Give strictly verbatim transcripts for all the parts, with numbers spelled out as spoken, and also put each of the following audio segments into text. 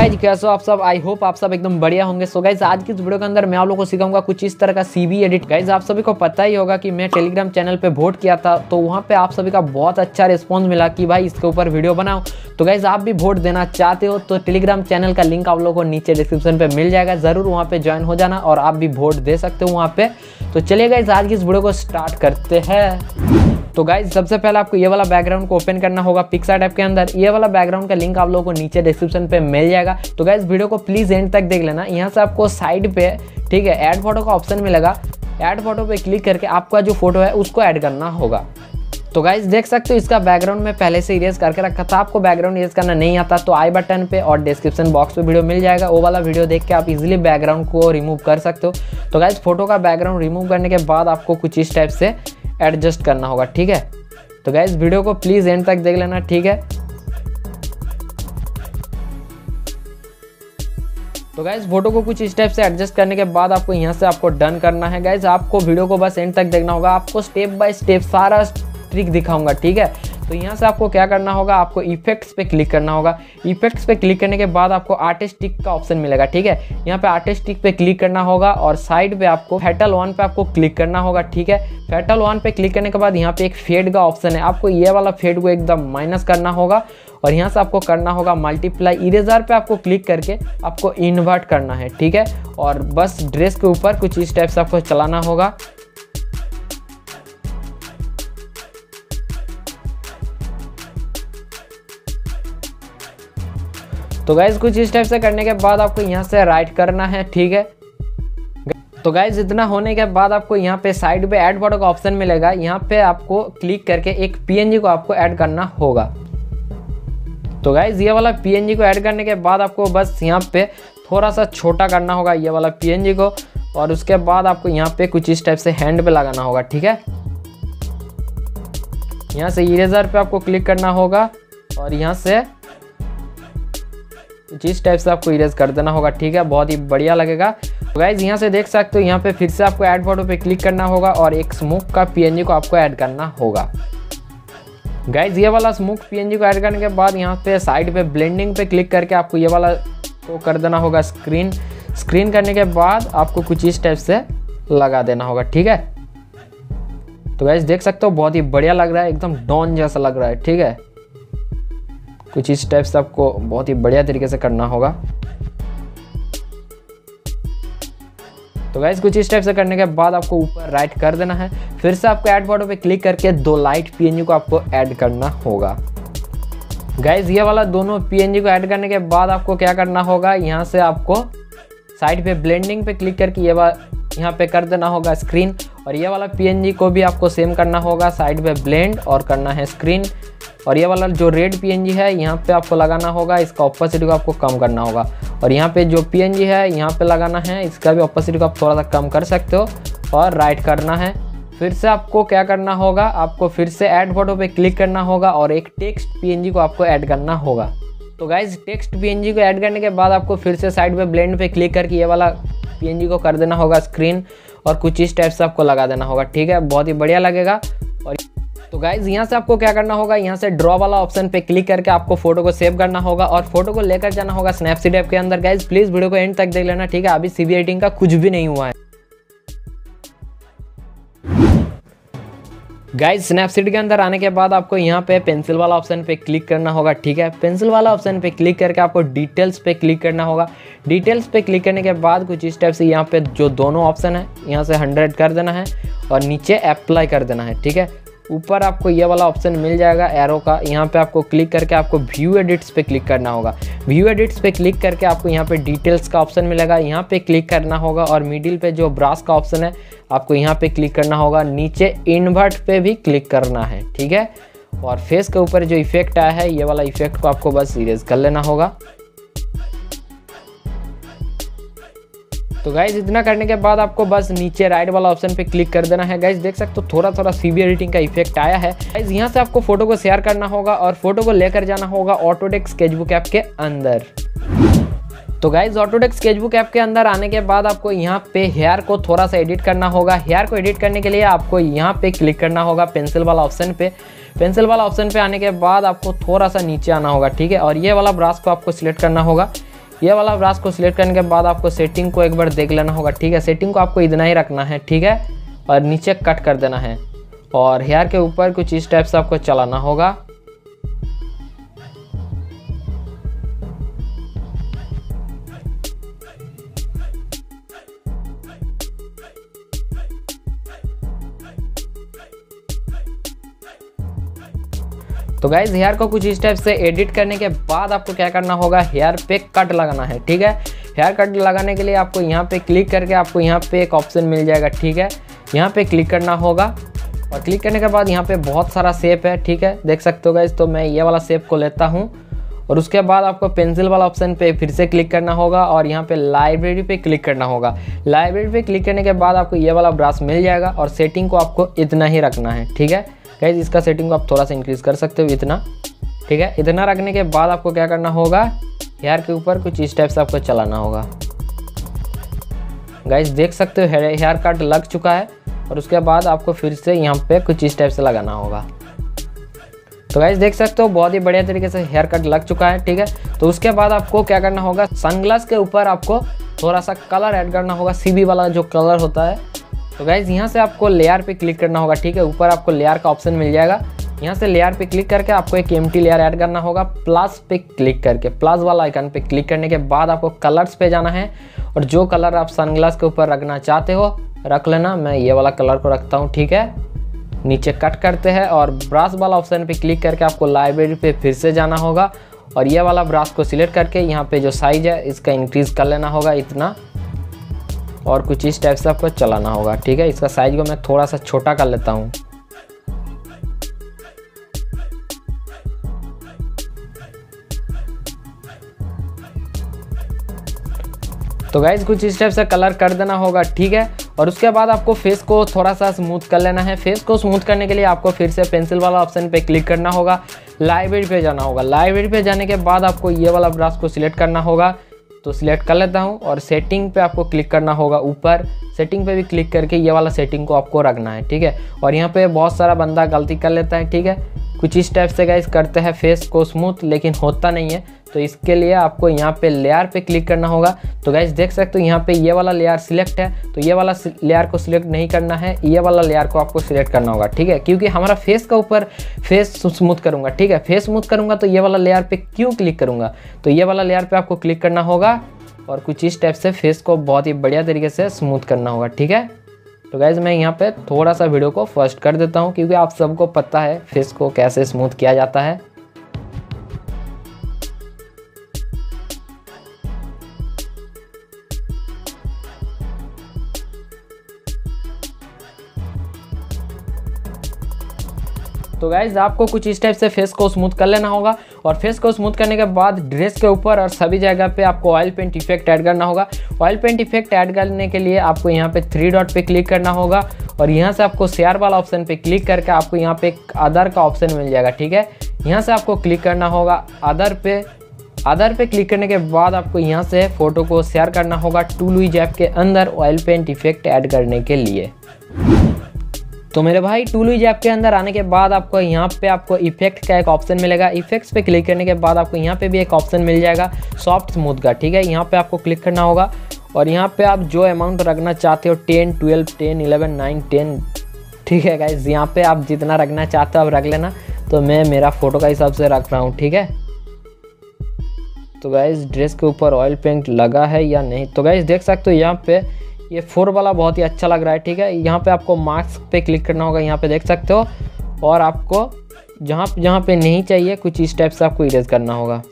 Guys कैसे हो आप सब, आई होप आप सब एकदम बढ़िया होंगे। सो गाइज आज की इस वीडियो के अंदर मैं आप लोगों को सिखाऊंगा कुछ इस तरह का सीवी एडिट। गाइज आप सभी को पता ही होगा कि मैं टेलीग्राम चैनल पे वोट किया था, तो वहाँ पे आप सभी का बहुत अच्छा रिस्पॉन्स मिला कि भाई इसके ऊपर वीडियो बनाओ। तो गाइज आप भी वोट देना चाहते हो तो टेलीग्राम चैनल का लिंक आप लोगों को नीचे डिस्क्रिप्शन पर मिल जाएगा, जरूर वहाँ पे ज्वाइन हो जाना और आप भी वोट दे सकते हो वहाँ पे। तो चलिए गाइज आज की इस वीडियो को स्टार्ट करते हैं। तो गाइज सबसे पहले आपको ये वाला बैकग्राउंड को ओपन करना होगा पिक्सआर्ट ऐप के अंदर। ये वाला बैकग्राउंड का लिंक आप लोगों को नीचे डिस्क्रिप्शन पे मिल जाएगा। तो गाइज वीडियो को प्लीज एंड तक देख लेना। यहाँ से आपको साइड पे ठीक है ऐड फोटो का ऑप्शन मिलेगा, ऐड फोटो पे क्लिक करके आपका जो फोटो है उसको ऐड करना होगा। तो गाइज देख सकते हो इसका बैकग्राउंड में पहले से इरेज करके रखा था। आपको बैकग्राउंड इरेज करना नहीं आता तो आई बटन पे और डिस्क्रिप्शन बॉक्स पे वीडियो मिल जाएगा, वो वाला वीडियो देख के आप इजीली बैकग्राउंड को रिमूव कर सकते हो। तो गाइज फोटो का बैकग्राउंड रिमूव करने के बाद आपको कुछ इस टाइप से एडजस्ट करना होगा, ठीक है। तो गाइज वीडियो को प्लीज एंड तक देख लेना, ठीक है। तो गाइज फोटो को कुछ इस टाइप से एडजस्ट करने के बाद आपको यहाँ से आपको डन करना है। गाइज आपको वीडियो को बस एंड तक देखना होगा, आपको स्टेप बाय स्टेप सारा ट्रिक दिखाऊंगा, ठीक है। तो यहाँ से आपको क्या करना होगा, आपको इफेक्ट्स पे क्लिक करना होगा। इफेक्ट्स पे क्लिक करने के बाद आपको आर्टिस्टिक का ऑप्शन मिलेगा, ठीक है। यहाँ पे आर्टिस्टिक पे क्लिक करना होगा और साइड पे आपको फैटल वन पे आपको क्लिक करना होगा, ठीक है। फैटल वन पे क्लिक करने के बाद यहाँ पे एक फेड का ऑप्शन है, आपको ये वाला फेड को एकदम माइनस करना होगा और यहाँ से आपको करना होगा मल्टीप्लाई। इरेजर पे आपको क्लिक करके आपको इन्वर्ट करना है, ठीक है। और बस ड्रेस के ऊपर कुछ इस टाइप से आपको चलाना होगा। तो गाइज कुछ इस टाइप से करने के बाद आपको यहाँ से राइट करना है, ठीक है। तो गाइज इतना होने के बाद आपको यहाँ पे साइड पे ऐड फोटो का ऑप्शन मिलेगा, यहाँ पे आपको क्लिक करके एक पीएनजी को आपको ऐड करना होगा। तो गाइज ये वाला पीएनजी को ऐड करने के बाद आपको बस यहाँ पे थोड़ा सा छोटा करना होगा ये वाला पीएनजी को, और उसके बाद आपको यहाँ पे कुछ इस टाइप से हैंड पे लगाना होगा, ठीक है। यहाँ से इरेजर पे आपको क्लिक करना होगा और यहाँ से जिस टाइप से आपको इरेज कर देना होगा, ठीक है। बहुत ही बढ़िया लगेगा। तो गाइज यहाँ से देख सकते हो, यहाँ पे फिर से आपको ऐड फोटो पे क्लिक करना होगा और एक स्मोक का पीएनजी को आपको ऐड करना होगा। गाइज ये वाला स्मोक पीएनजी को ऐड करने के बाद यहाँ पे साइड पे ब्लेंडिंग पे क्लिक करके आपको ये वाला को कर देना होगा स्क्रीन। स्क्रीन करने के बाद आपको कुछ इस टाइप से लगा देना होगा, ठीक है। तो गाइज देख सकते हो बहुत ही बढ़िया लग रहा है, एकदम डॉन जैसा लग रहा है, ठीक है। कुछ इस टाइप से आपको बहुत ही बढ़िया तरीके से करना होगा। तो गाइज कुछ इस टाइप से करने के बाद आपको ऊपर राइट कर देना है, फिर से आपको ऐड फोटो पे क्लिक करके दो लाइट पीएनजी को आपको ऐड करना होगा। गाइज ये वाला दोनों पीएनजी को ऐड करने के बाद आपको क्या करना होगा, यहाँ से आपको साइड पे ब्लेंडिंग पे क्लिक करके ये वाला यहाँ पे कर देना होगा स्क्रीन, और ये वाला पीएनजी को भी आपको सेम करना होगा, साइड पे ब्लेंड और करना है स्क्रीन। और ये वाला जो रेड पीएनजी है यहाँ पे आपको लगाना होगा, इसका ऑपोसिट को आपको कम करना होगा। और यहाँ पे जो पीएनजी है यहाँ पे लगाना है, इसका भी ऑपोसिट को आप थोड़ा सा कम कर सकते हो और राइट करना है। फिर से आपको क्या करना होगा, आपको फिर से ऐड फोटो पे क्लिक करना होगा और एक टेक्स्ट पीएनजी को आपको ऐड करना होगा। तो गाइज टेक्स्ट पीएनजी को ऐड करने के बाद आपको फिर से साइड पे ब्लेंड पे क्लिक करके ये वाला पीएनजी को कर देना होगा स्क्रीन और कुछ इस टाइप से आपको लगा देना होगा, ठीक है। बहुत ही बढ़िया लगेगा। और तो गाइज यहाँ से आपको क्या करना होगा, यहाँ से ड्रॉ वाला ऑप्शन पे क्लिक करके आपको फोटो को सेव करना होगा और फोटो को लेकर जाना होगा स्नैपसीड ऐप के अंदर। गाइज प्लीज वीडियो को एंड तक देख लेना, ठीक है। अभी सीवी एडिटिंग का कुछ भी नहीं हुआ है। गाइज स्नैपसीड के अंदर आने के बाद आपको यहाँ पे पेंसिल वाला ऑप्शन पे क्लिक करना होगा, ठीक है। पेंसिल वाला ऑप्शन पे क्लिक करके आपको डिटेल्स पे क्लिक करना होगा। डिटेल्स पे क्लिक करने के बाद कुछ इस टाइप से यहाँ पे जो दोनों ऑप्शन है यहाँ से हंड्रेड कर देना है और नीचे अप्लाई कर देना है, ठीक है। ऊपर आपको ये वाला ऑप्शन मिल जाएगा एरो का, यहाँ पे आपको क्लिक करके आपको व्यू एडिट्स पे क्लिक करना होगा। व्यू एडिट्स पे क्लिक करके आपको यहाँ पे डिटेल्स का ऑप्शन मिलेगा, यहाँ पे क्लिक करना होगा और मिडिल पे जो ब्रश का ऑप्शन है आपको यहाँ पे क्लिक करना होगा। नीचे इन्वर्ट पे भी क्लिक करना है, ठीक है। और फेस के ऊपर जो इफेक्ट आया है ये वाला इफेक्ट को आपको बस इरेज कर लेना होगा। तो गाइज इतना करने के बाद आपको बस नीचे राइट वाला ऑप्शन पे क्लिक कर देना है। गाइज देख सकते हो थोड़ा थोड़ा सीवी एडिटिंग का इफेक्ट आया है। गाइज यहाँ से आपको फोटो को शेयर करना होगा और फोटो को लेकर जाना होगा ऑटोडेस्क स्केचबुक ऐप के अंदर। तो गाइज ऑटोडेस्क स्केचबुक ऐप के अंदर आने के बाद आपको यहाँ पे हेयर को थोड़ा सा एडिट करना होगा। हेयर को एडिट करने के लिए आपको यहाँ पे क्लिक करना होगा पेंसिल वाला ऑप्शन पे। पेंसिल वाला ऑप्शन पे आने के बाद आपको थोड़ा सा नीचे आना होगा, ठीक है। और ये वाला ब्रश को आपको सिलेक्ट करना होगा। ये वाला ब्रश को सिलेक्ट करने के बाद आपको सेटिंग को एक बार देख लेना होगा, ठीक है। सेटिंग को आपको इतना ही रखना है, ठीक है, और नीचे कट कर देना है और हेयर के ऊपर कुछ इस टाइप से आपको चलाना होगा। तो गाइज हेयर को कुछ इस टाइप से एडिट करने के बाद आपको क्या करना होगा, हेयर पे कट लगाना है, ठीक है। हेयर कट लगाने के लिए आपको यहाँ पे क्लिक करके आपको यहाँ पे एक ऑप्शन मिल जाएगा, ठीक है, यहाँ पे क्लिक करना होगा और क्लिक करने के बाद यहाँ पे बहुत सारा शेप है, ठीक है, देख सकते हो गाइज। तो मैं ये वाला शेप को लेता हूँ और उसके बाद आपको पेंसिल वाला ऑप्शन पे फिर से क्लिक करना होगा और यहाँ पे लाइब्रेरी पे क्लिक करना होगा। लाइब्रेरी पे क्लिक करने के बाद आपको ये वाला ब्रश मिल जाएगा और सेटिंग को आपको इतना ही रखना है, ठीक है गाइज। इसका सेटिंग को आप थोड़ा सा इंक्रीज कर सकते हो इतना, ठीक है। इतना रखने के बाद आपको क्या करना होगा, हेयर के ऊपर कुछ इस टाइप से आपको चलाना होगा। गाइज देख सकते हो हेयर कट लग चुका है और उसके बाद आपको फिर से यहाँ पे कुछ इस टाइप से लगाना होगा। तो गाइज देख सकते हो बहुत ही बढ़िया तरीके से हेयर कट लग चुका है, ठीक है। तो उसके बाद आपको क्या करना होगा, सनग्लास के ऊपर आपको थोड़ा सा कलर ऐड करना होगा, सीबी वाला जो कलर होता है। तो गाइज यहाँ से आपको लेयर पे क्लिक करना होगा, ठीक है। ऊपर आपको लेयर का ऑप्शन मिल जाएगा, यहाँ से लेयर पे क्लिक करके आपको एक एम्प्टी लेयर ऐड करना होगा। प्लस पे क्लिक करके प्लस वाला आइकन पे क्लिक करने के बाद आपको कलर्स पे जाना है और जो कलर आप सनग्लास के ऊपर रखना चाहते हो रख लेना। मैं ये वाला कलर को रखता हूँ, ठीक है। नीचे कट करते हैं और ब्रश वाला ऑप्शन पे क्लिक करके आपको लाइब्रेरी पे फिर से जाना होगा और ये वाला ब्रश को सिलेक्ट करके यहाँ पे जो साइज है इसका इंक्रीज़ कर लेना होगा इतना और कुछ इस टाइप से आपको चलाना होगा, ठीक है। इसका साइज को मैं थोड़ा सा छोटा कर लेता हूँ। तो गाइज कुछ इस टाइप से कलर कर देना होगा, ठीक है। और उसके बाद आपको फेस को थोड़ा सा स्मूथ कर लेना है। फेस को स्मूथ करने के लिए आपको फिर से पेंसिल वाला ऑप्शन पे क्लिक करना होगा, लाइब्रेरी पे जाना होगा। लाइब्रेरी पे जाने के बाद आपको ये वाला ब्रश को सिलेक्ट करना होगा, तो सिलेक्ट कर लेता हूँ और सेटिंग पे आपको क्लिक करना होगा। ऊपर सेटिंग पे भी क्लिक करके ये वाला सेटिंग को आपको रखना है, ठीक है। और यहाँ पे बहुत सारा बंदा गलती कर लेता है, ठीक है। कुछ इस टाइप से गाइस करते हैं फेस को स्मूथ लेकिन होता नहीं है, तो इसके लिए आपको यहाँ पे लेयर पे क्लिक करना होगा। तो गाइस देख सकते हो यहाँ पे ये वाला लेयर सिलेक्ट है, तो ये वाला लेयर को सिलेक्ट नहीं करना है, ये वाला लेयर को आपको सिलेक्ट करना होगा, ठीक है। क्योंकि हमारा फेस का ऊपर फेस स्मूथ करूँगा, ठीक है। फेस स्मूथ करूँगा तो ये वाला लेयर पे क्यों क्लिक करूँगा, तो ये वाला लेयर पर आपको क्लिक करना होगा और कुछ इस टाइप से फेस को बहुत ही बढ़िया तरीके से स्मूथ करना होगा, ठीक है। तो गाइज मैं यहाँ पे थोड़ा सा वीडियो को फर्स्ट कर देता हूँ क्योंकि आप सबको पता है फेस को कैसे स्मूथ किया जाता है। तो गाइज आपको कुछ इस टाइप से फेस को स्मूथ कर लेना होगा और फेस को स्मूथ करने के बाद ड्रेस के ऊपर और सभी जगह पे आपको ऑयल पेंट इफेक्ट ऐड करना होगा। ऑयल पेंट इफेक्ट ऐड करने के लिए आपको यहाँ पे थ्री डॉट पे क्लिक करना होगा और यहाँ से आपको शेयर वाला ऑप्शन पे क्लिक करके आपको यहाँ पे एक अदर का ऑप्शन मिल जाएगा, ठीक है। यहाँ से आपको क्लिक करना होगा अदर पे। अदर पे क्लिक करने के बाद आपको यहाँ से फोटो को शेयर करना होगा टूलविज ऐप के अंदर ऑयल पेंट इफेक्ट ऐड करने के लिए। तो मेरे भाई टूलविज ऐप के अंदर आने के बाद आपको यहाँ पे आपको इफेक्ट का एक ऑप्शन मिलेगा। इफेक्ट्स पे क्लिक करने के बाद आपको यहाँ पे भी एक ऑप्शन मिल जाएगा सॉफ्ट स्मूथ का, ठीक है। यहाँ पे आपको क्लिक करना होगा और यहाँ पे आप जो अमाउंट रखना चाहते हो ten, twelve, ten, eleven, nine, ten, ठीक है गाइज। यहाँ पे आप जितना रखना चाहते हो आप रख लेना, तो मैं मेरा फोटो का हिसाब से रख रहा हूँ, ठीक है। तो गाइज ड्रेस के ऊपर ऑयल पेंट लगा है या नहीं, तो गाइज देख सकते हो यहाँ पे ये फोर वाला बहुत ही अच्छा लग रहा है, ठीक है। यहाँ पे आपको मास्क पे क्लिक करना होगा, यहाँ पे देख सकते हो, और आपको जहाँ जहाँ पे नहीं चाहिए कुछ इस टाइप से आपको इरेज करना होगा।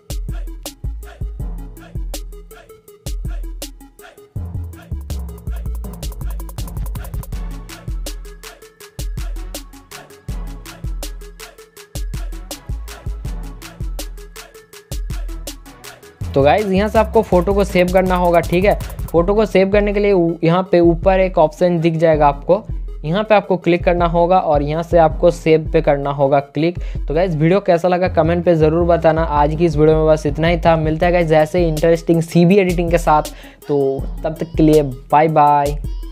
तो गाइज यहाँ से आपको फोटो को सेव करना होगा, ठीक है। फोटो को सेव करने के लिए यहाँ पे ऊपर एक ऑप्शन दिख जाएगा आपको, यहाँ पे आपको क्लिक करना होगा और यहाँ से आपको सेव पे करना होगा क्लिक। तो गाइज वीडियो कैसा लगा कमेंट पे ज़रूर बताना। आज की इस वीडियो में बस इतना ही था। मिलता है गाइज ऐसे इंटरेस्टिंग सीबी एडिटिंग के साथ, तो तब तक के लिए बाय बाय।